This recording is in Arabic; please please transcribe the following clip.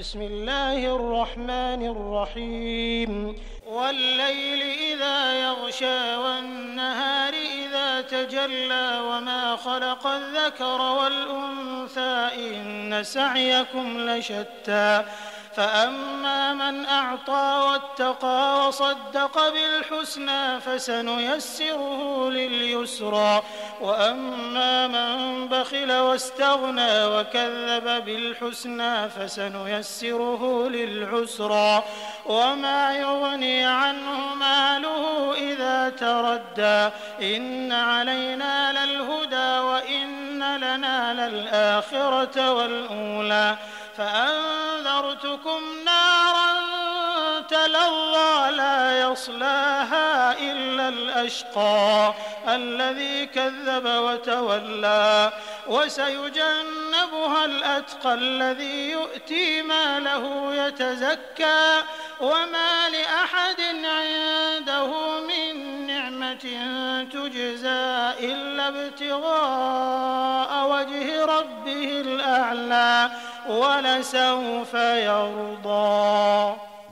بسم الله الرحمن الرحيم والليل إذا يغشى والنهار إذا تجلى وما خلق الذكر والأنثى إن سعيكم لشتى فأما من أعطى واتقى وصدق بالحسنى فسنيسره لليسرى وأما من بخل واستغنى وكذب بالحسنى فسنيسره للعسرى وما يغني عنه ماله إذا تردى إن علينا للهدى وإن لنا للآخرة والأولى فأنذرتكم نارا تلظى لا يصلاها إلا الأشقى الذي كذب وتولى وسيجنبها الأتقى الذي يؤتي ماله يتزكى وما لأحد عنده من نعمة تجزى إلا ابتغاء وجه ربه الأعلى ولسوف يرضى.